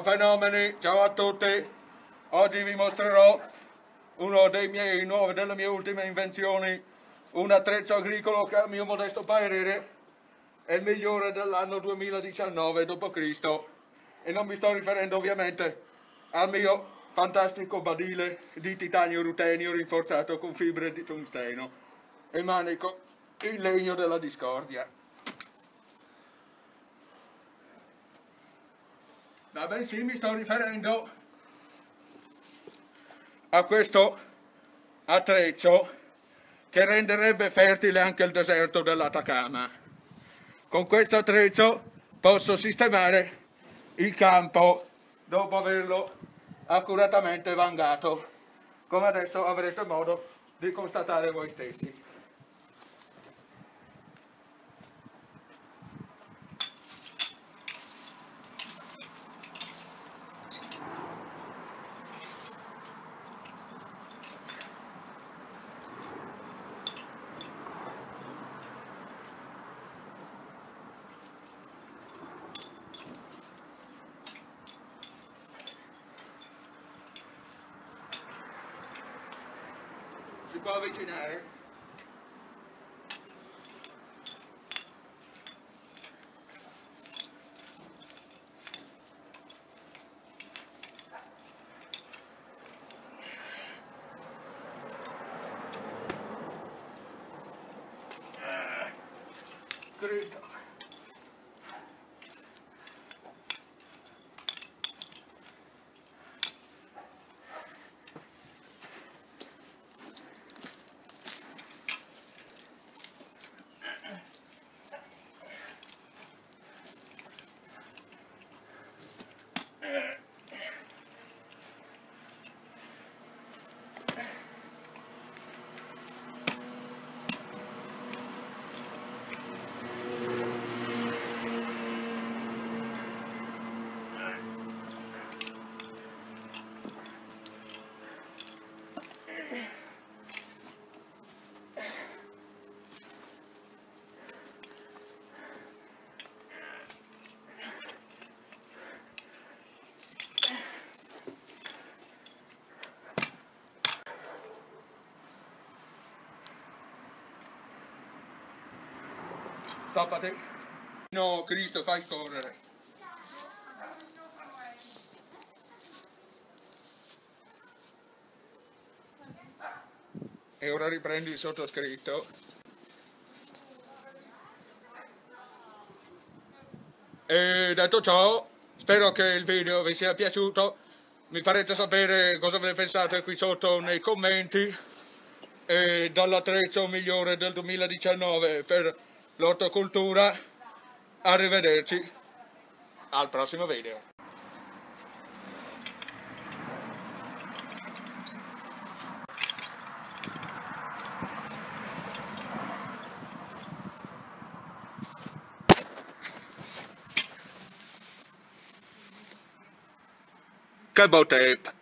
Ciao fenomeni, ciao a tutti. Oggi vi mostrerò uno delle mie ultime invenzioni, un attrezzo agricolo che a mio modesto parere è il migliore dell'anno 2019 d.C. e non mi sto riferendo ovviamente al mio fantastico badile di titanio rutenio rinforzato con fibre di tungsteno e manico in legno della discordia, ma bensì mi sto riferendo a questo attrezzo che renderebbe fertile anche il deserto dell'Atacama. Con questo attrezzo posso sistemare il campo dopo averlo accuratamente vangato, come adesso avrete modo di constatare voi stessi. Si può avvicinare? Cristo! Stoppate. No, Cristo, fai correre. E ora riprendi il sottoscritto. E detto ciò, spero che il video vi sia piaciuto. Mi farete sapere cosa ne pensate qui sotto nei commenti. E dall'attrezzo migliore del 2019 per l'ortocoltura, arrivederci al prossimo video. Cabo tape.